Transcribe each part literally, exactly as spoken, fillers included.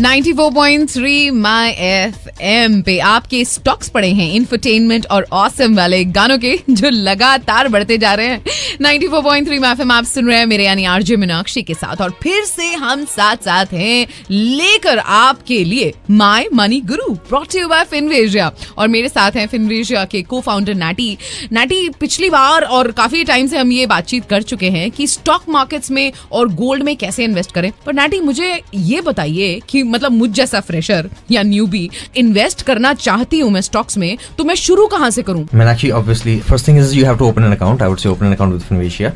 Ninety four point three my FM पे आपके stocks पड़े हैं इंफरटेनमेंट और ऑसम वाले गानों के जो लगातार बढ़ते जा रहे हैं। Ninety four point three my FM आप सुन रहे हैं मेरे यानी आरजे मीनाक्षी के साथ, और फिर से हम साथ साथ हैं लेकर आपके लिए My money Guru brought to you by Finvasia. और मेरे साथ हैं फिनवेजिया के को फाउंडर नाटी। नाटी, पिछली बार और काफी टाइम से हम ये बातचीत कर चुके हैं कि स्टॉक मार्केट्स में और गोल्ड में कैसे इन्वेस्ट करें, पर नाटी मुझे ये बताइए कि मतलब मुझ जैसा फ्रेशर या न्यूबी इन्वेस्ट करना चाहती हूँ मैं स्टॉक्स में, तो मैं शुरू कहाँ से करूँ? Meenakshi, obviously first thing is you have to open an account. I would say open an account with Finvasia.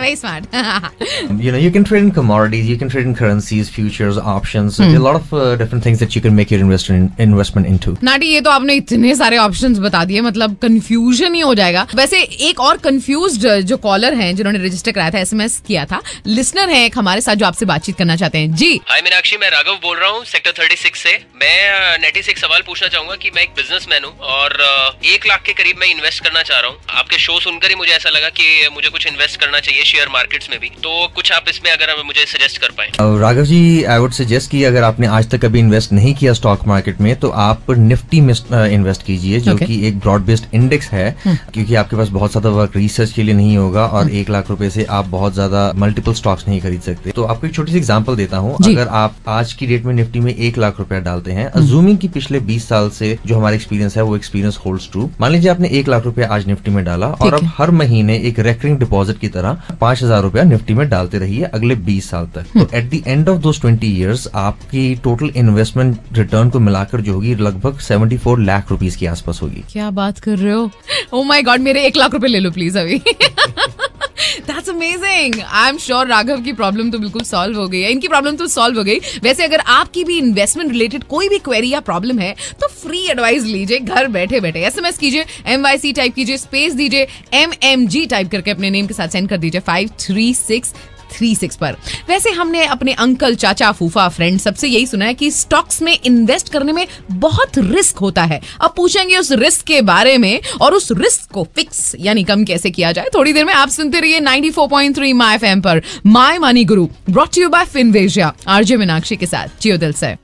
Very smart. You know, you can trade in commodities, you can trade in currencies, futures, options. Hmm. There are a lot of uh, different things that you can make your investment in, investment into. नाटी, ये तो आपने इतने सारे options बता दिए, मतलब confusion ही हो जाएगा। वैसे एक और कंफ्यूज्ड जो कॉलर हैं जिन्होंने रजिस्टर कराया था, एसएमएस किया था, लिसनर हैं एक हमारे साथ जो आपसे बातचीत करना चाहते हैं। जी हाय मीनाक्षी, मैं राघव बोल रहा हूँ सेक्टर थर्टी सिक्स से। मैं नेटी से एक सवाल पूछना चाहूंगा कि मैं एक बिजनेसमैन हूँ और एक लाख के करीब मैं इन्वेस्ट करना चाह रहा हूँ। आपके शो सुनकर ही मुझे ऐसा लगा कि मुझे कुछ इन्वेस्ट करना चाहिए शेयर मार्केट्स में भी, तो कुछ आप इसमें अगर मुझे सजेस्ट कर पाए। Raghav ji, I would suggest कि अगर आपने आज तक कभी इन्वेस्ट नहीं किया स्टॉक मार्केट में, तो आप निफ्टी में इन्वेस्ट कीजिए, जो okay. कि एक ब्रॉड बेस्ड इंडेक्स है। हुँ. क्योंकि आपके पास बहुत ज्यादा वर्क रिसर्च के लिए नहीं होगा और हुँ. एक लाख रुपए से आप बहुत ज्यादा मल्टीपल स्टॉक्स नहीं खरीद सकते। तो आपको एक छोटी सी एग्जाम्पल देता हूँ। अगर आप आज की डेट में निफ्टी में एक लाख रुपया डालते हैं, अज्यूमिंग की पिछले बीस साल से जो हमारा एक्सपीरियंस है वो एक्सपीरियंस होल्ड्स ट्रू, मान लीजिए आपने एक लाख रुपया आज निफ्टी में डाला और अब हर महीने एक रेकरिंग डिपॉजिट की तरह पांच हजार रुपया निफ्टी में डालते रहिए अगले बीस साल तक, तो at the end of those twenty years आपकी टोटल इन्वेस्टमेंट रिटर्न को मिलाकर जो होगी लगभग सेवेंटी फोर लाख रुपीस के आसपास होगी। क्या बात कर रहे हो? ओह माय गॉड, मेरे एक लाख रुपए ले लो प्लीज अभी। That's amazing. I'm sure Raghav की प्रॉब्लम तो बिल्कुल सॉल्व हो गई है, इनकी प्रॉब्लम तो सॉल्व हो गई। वैसे अगर आपकी भी इन्वेस्टमेंट रिलेटेड कोई भी क्वेरी या प्रॉब्लम है तो फ्री एडवाइस लीजिए घर बैठे बैठे। एसएमएस कीजिए, एमवाईसी टाइप कीजिए, स्पेस दीजिए, एमएमजी टाइप करके अपने नेम के साथ सेंड कर दीजिए five three six three six पर। वैसे हमने अपने अंकल, चाचा, फूफा, फ्रेंड सबसे यही सुना है कि स्टॉक्स में इन्वेस्ट करने में बहुत रिस्क होता है। अब पूछेंगे उस रिस्क के बारे में और उस रिस्क को फिक्स यानी कम कैसे किया जाए। थोड़ी देर में आप सुनते रहिए ninety four point three my FM पर my money Guru brought to you by Finvasia, RJ Meenakshi के साथ। जियो दिल से।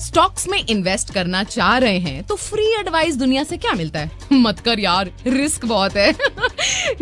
स्टॉक्स में इन्वेस्ट करना चाह रहे हैं तो फ्री एडवाइस दुनिया से क्या मिलता है? मत कर यार, रिस्क बहुत है।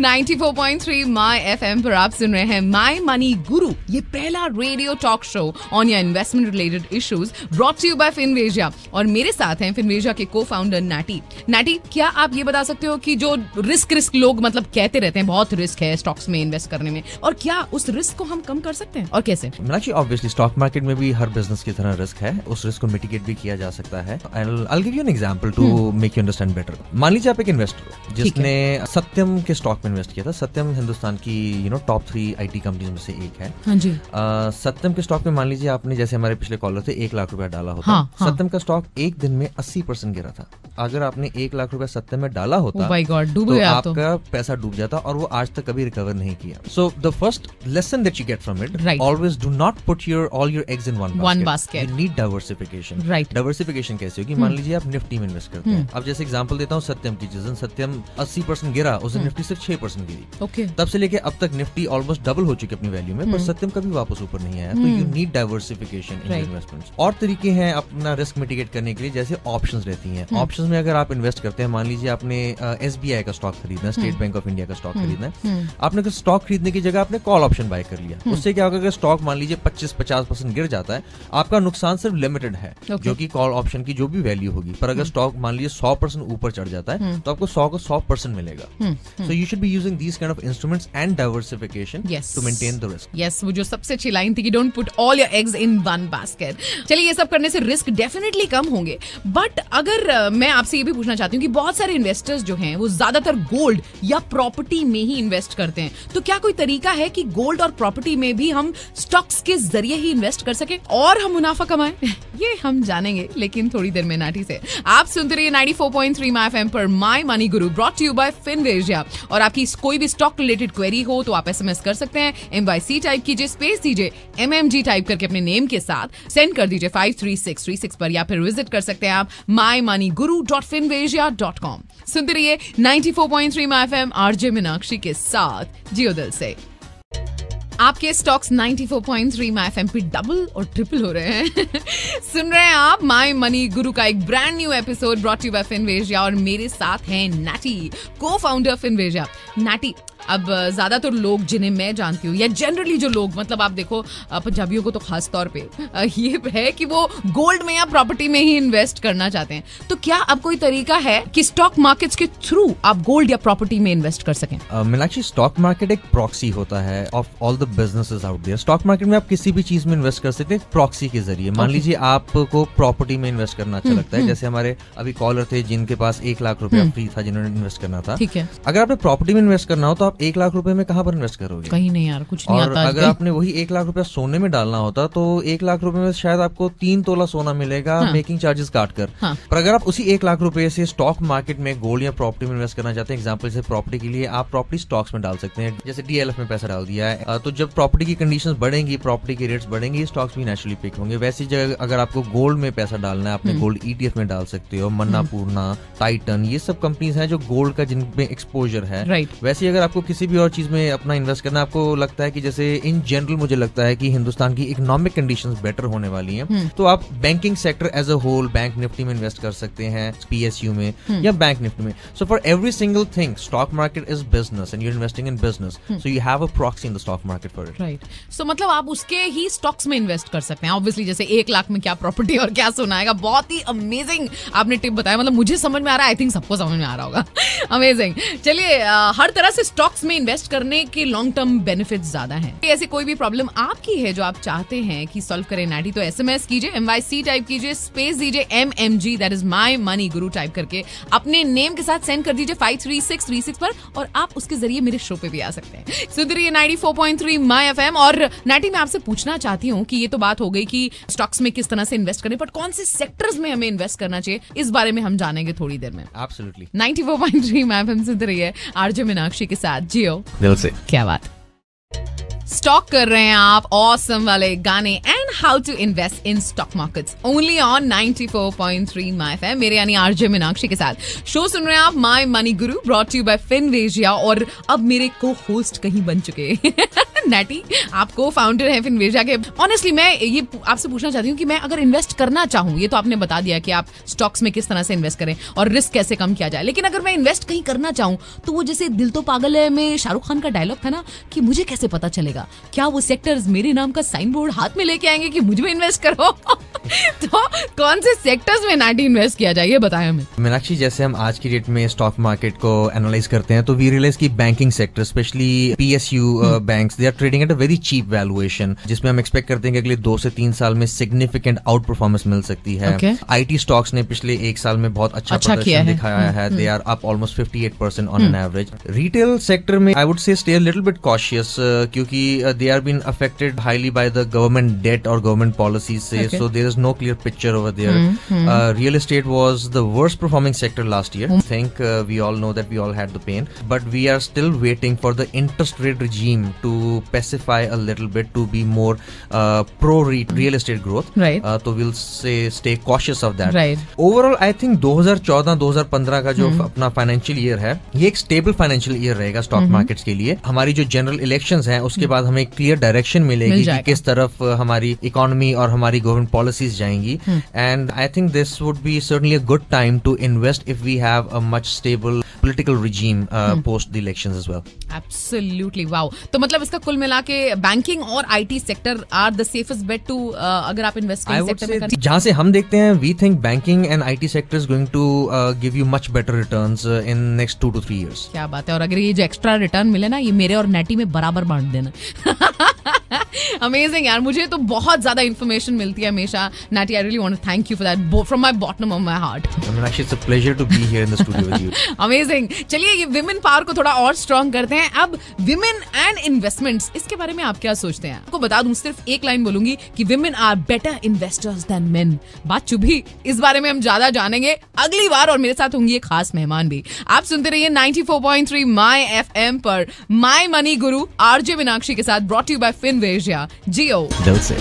Ninety four point three my FM पर आप सुन रहे हैं माय मनी गुरु, ये पहला radio talk show on your investment related issues brought you by Finvasia. और मेरे साथ हैं फिनवेजिया के को फाउंडर नाटी। नाटी, क्या आप ये बता सकते हो कि जो रिस्क रिस्क लोग मतलब कहते रहते हैं बहुत रिस्क है स्टॉक्स में इन्वेस्ट करने में, और क्या उस रिस्क को हम कम कर सकते हैं और कैसे? ऑब्वियसली स्टॉक मार्केट में भी हर बिजनेस की तरह रिस्क है, उस रिस्क को मिटिगेट भी किया जा सकता है। I'll give you an example to make you understand better. मान लीजिए आप एक इन्वेस्टर हो जिसने सत्यम के स्टॉक में इन्वेस्ट किया था। सत्यम हिंदुस्तान की you know top three IT companies में से एक है। हाँ जी। uh, सत्यम के स्टॉक में मान लीजिए आपने, जैसे हमारे पिछले कॉलर थे, एक लाख रुपया डाला होता। हाँ, हाँ. सत्यम का स्टॉक एक दिन में अस्सी परसेंट गिरा था। अगर आपने एक लाख रुपया सत्यम में डाला होता oh my God, डूब गया तो आपका पैसा डूब जाता और वो आज तक कभी रिकवर नहीं किया। So the first lesson that you get from it, always do not put your all your eggs in one basket. You need diversification. Right, diversification कैसे होगी? मान लीजिए आप निफ्टी में इन्वेस्ट करते हैं। अब जैसे एग्जांपल देता हूँ सत्यम की, जिस दिन सत्यम अस्सी परसेंट गिरा उस दिन निफ्टी सिर्फ छह परसेंट गिरी। ओके, तब से लेके अब तक निफ्टी ऑलमोस्ट डबल हो चुकी है अपनी वैल्यू में, पर सत्यम कभी वापस ऊपर नहीं आया। तो you need diversification in investments. और तरीके हैं अपना रिस्क मिटिगेट करने के लिए, जैसे ऑप्शंस रहती हैं। ऑप्शंस में अगर आप इन्वेस्ट करते हैं, मान लीजिए आपने एसबीआई का स्टॉक खरीदना है, स्टेट बैंक ऑफ इंडिया का स्टॉक खरीदना है, आपने स्टॉक खरीदने की जगह आपने कॉल ऑप्शन बाय कर लिया। उससे क्या होगा, अगर स्टॉक मान लीजिए पच्चीस पचास परसेंट गिर जाता है, आपका नुकसान सिर्फ लिमिटेड है, okay. जो कि कॉल ऑप्शन की जो भी वैल्यू होगी। पर अगर स्टॉक मान लीजिए सौ परसेंट ऊपर चढ़ जाता है, hmm. तो आपको सौ को सौ परसेंट मिलेगा। So you should be using these kind of instruments and diversification to maintain the risk. Yes, वो जो सबसे अच्छी लाइन थी कि don't put all your eggs in one basket. चलिए, ये सब करने से रिस्क डेफिनेटली कम होंगे। बट अगर मैं आपसे ये भी पूछना चाहती हूँ कि बहुत सारे इन्वेस्टर्स जो हैं वो ज्यादातर गोल्ड या प्रॉपर्टी में ही इन्वेस्ट करते हैं, तो क्या कोई तरीका है कि गोल्ड और प्रॉपर्टी में भी हम स्टॉक्स के जरिए ही इन्वेस्ट कर सके और हम मुनाफा कमाएं? ये हम जानेंगे लेकिन थोड़ी देर में नाटी से। आप सुनते रहिए ninety four point three my FM पर my money Guru brought to you by Finvasia. और आपकी कोई भी स्टॉक रिलेटेड क्वेरी हो तो आप एसएमएस कर सकते हैं। एमवाईसी टाइप कीजिए, स्पेस दीजिए, एमएमजी टाइप करके अपने नेम के साथ सेंड कर दीजिए five three six three six पर, या फिर विजिट कर सकते हैं आप my money Guru dot Finvasia dot com. सुनते रहिए ninety four point three my FM, RJ Meenakshi के साथ। जियो दिल से। आपके stocks ninety four point three my F M पे डबल और ट्रिपल हो रहे हैं। सुन रहे हैं आप माय मनी गुरु का एक brand new episode brought you by Finvasia, और मेरे साथ हैं नैटी, को फाउंडर फिनवेजिया। नैटी, अब ज्यादातर लोग जिन्हें मैं जानती हूँ या जनरली जो लोग, मतलब आप देखो पंजाबियों को तो खास तौर पे ये है कि वो गोल्ड में या प्रॉपर्टी में ही इन्वेस्ट करना चाहते हैं, तो क्या अब कोई तरीका है कि स्टॉक मार्केट्स के थ्रू आप गोल्ड या प्रॉपर्टी में इन्वेस्ट कर सकें? मीनाक्षी, स्टॉक मार्केट एक प्रॉक्सी होता है of all the businesses out there. Stock market में आप किसी भी चीज में इन्वेस्ट कर सकते हैं प्रॉक्सी के जरिए। मान लीजिए आपको प्रॉपर्टी में इन्वेस्ट करना अच्छा लगता है, जैसे हमारे अभी कॉलर थे जिनके पास एक लाख रुपया फ्री था जिन्होंने इन्वेस्ट करना था। अगर आपने प्रॉपर्टी में इन्वेस्ट करना हो तो आप एक लाख रुपए में कहाँ पर इन्वेस्ट करोगे? कहीं नहीं यार, कुछ नहीं आता। अगर आपने वही एक लाख रुपया सोने में डालना होता तो एक लाख रुपए में शायद आपको तीन तोला सोना मिलेगा मेकिंग चार्जेस काट कर। पर अगर आप उसी एक लाख रुपए से स्टॉक मार्केट में गोल्ड या प्रॉपर्टी में इन्वेस्ट करना चाहते हैं, एग्जाम्पल से प्रॉपर्टी के लिए आप प्रॉपर्टी स्टॉक्स में डाल सकते हैं, जैसे डीएलएफ में पैसा डाल दिया है, तो जब प्रॉपर्टी की कंडीशंस बढ़ेंगी, प्रॉपर्टी के रेट्स बढ़ेंगे, स्टॉक्स भी नेचुरली पिक होंगे। वैसे जगह अगर आपको गोल्ड में पैसा डालना है, आपने गोल्ड ईटीएफ में डाल सकते हो। मन्नापुरम, टाइटन, ये सब कंपनीज हैं जो गोल्ड का जिनमें एक्सपोजर है। वैसे अगर आपको किसी भी और चीज में अपना इन्वेस्ट करना, आपको लगता है कि जैसे इन जनरल मुझे लगता है कि हिंदुस्तान की इकोनॉमिक कंडीशंस बेटर होने वाली हैं, तो आप banking sector as a whole bank Nifty में इन्वेस्ट कर सकते हैं, पीएसयू में या बैंक निफ्टी में। So for every single thing stock market is business and you investing in business, so you have a proxy in the stock market for it, right? So मतलब आप उसके ही stocks में invest कर सकते हैं। Obviously जैसे एक लाख में क्या प्रॉपर्टी और क्या सोना आएगा। बहुत ही अमेजिंग आपने टिप बताया, मतलब मुझे समझ में आ रहा है, आई थिंक सबको समझ में आ रहा होगा। अमेजिंग। चलिए, हर तरह से स्टॉक्स में इन्वेस्ट करने के लॉन्ग टर्म बेनिफिट्स ज्यादा हैं। ऐसी कोई भी प्रॉब्लम आपकी है जो आप चाहते हैं कि सॉल्व करें नैटी, तो एसएमएस कीजिए, एमवाईसी टाइप कीजिए, स्पेस दीजिए MMG, that is my money Guru type करके अपने नेम के साथ सेंड कर दीजिए five three six three six पर, और आप उसके जरिए मेरे शो पे भी आ सकते हैं। सुन रही है ninety four point three my FM. और नैटी, मैं आपसे पूछना चाहती हूँ कि ये तो बात हो गई कि स्टॉक्स में किस तरह से इन्वेस्ट करें, बट कौन से सेक्टर्स में हमें इन्वेस्ट करना चाहिए, इस बारे में हम जानेंगे थोड़ी देर में। Absolutely. Ninety four point three my FM सुन रही है आरजे मीनाक्षी के साथ, जियो दिल से। क्या बात, स्टॉक कर रहे हैं आप ऑसम वाले गाने and how to invest in stock markets only on ninety four point three my FM. मेरे यानी आरजे मीनाक्षी के साथ शो सुन रहे हैं आप my money Guru brought you by Finvasia, और अब मेरे को होस्ट कहीं बन चुके नैटी, आप को फाउंडर हैं फिनवेजिया के। ऑनेस्टली मैं ये आपसे पूछना चाहती हूँ कि मैं अगर इन्वेस्ट करना चाहूँ, ये तो आपने बता दिया कि आप स्टॉक्स में किस तरह से इन्वेस्ट करें और रिस्क कैसे कम किया जाए, लेकिन अगर मैं इन्वेस्ट कहीं करना चाहूँ तो वो जैसे दिल तो पागल है में शाहरुख खान का डायलॉग था ना कि मुझे कैसे पता चलेगा, क्या वो सेक्टर्स मेरे नाम का साइन बोर्ड हाथ में लेके आएंगे कि मुझ में इन्वेस्ट करो? तो कौन से सेक्टर्स में नैटी इन्वेस्ट किया जाए, ये बताया हमें मीनाक्षी। जैसे हम आज की डेट में स्टॉक मार्केट को एनालाइज करते हैं तो वी रियलाइज की banking sector, specially PSU banks, they are trading at a very cheap valuation, जिसमें हम एक्सपेक्ट करते हैं कि अगले दो से तीन साल में सिग्निफिकेंट आउट परफॉर्मेंस मिल सकती है। okay. आईटी स्टॉक्स ने पिछले एक साल में बहुत अच्छा, अच्छा प्रदर्शन दिखाया है, they are up almost fifty eight percent on an average. Retail sector में I would say stay a little bit cautious, क्योंकि they are been affected highly by the government debt और गवर्नमेंट पॉलिसीज से, so there is no clear picture over there. Real estate was the worst performing sector last year, I think we all know that, we all had the pain, but we are still waiting for the interest rate regime to pacify a little bit to be more uh, pro real estate growth, right? Uh, so we'll say stay cautious of that, right? Overall I think twenty fourteen twenty fifteen का जो hmm. अपना financial year है, ये एक stable financial year रहेगा stock hmm. markets के लिए। हमारी जो general elections हैं उसके hmm. बाद हमें clear direction मिलेगी कि किस तरफ हमारी economy और हमारी government policies जाएंगी, hmm. and I think this would be certainly a good time to invest if we have a much stable political regime uh, hmm. post the elections as well. Absolutely, wow! तो मतलब इसका कुल मिला के banking और IT sector are the safest bet to, अगर आप investing sector में करते हैं, जहां से हम देखते हैं we think banking and IT sector is going to give you much better returns in next two to three years. क्या बात है। और अगर ये जो एक्स्ट्रा रिटर्न मिले ना, ये मेरे और नैटी में बराबर बांट देना। अमेजिंग यार, मुझे तो बहुत ज्यादा इन्फॉर्मेशन मिलती है हमेशा नैटी। I really want to thank you for that from my bottom of my heart. Meenakshi, it's a pleasure to be here in the studio with you. Amazing. चलिए, ये विमेन पावर को थोड़ा और स्ट्रांग करते हैं। अब विमेन एंड इन्वेस्टमेंट्स, इसके बारे में आप क्या सोचते हैं? आपको बता दूं, सिर्फ एक लाइन बोलूंगी कि women are better investors than men. बात चुभी, इस बारे में हम ज्यादा जानेंगे अगली बार, और मेरे साथ होंगी एक खास मेहमान भी। आप सुनते रहिए ninety four point three my FM पर my money Guru RJ Meenakshi के साथ, ब्रॉट यू बाय फिनवेजिया, जियो दिल से।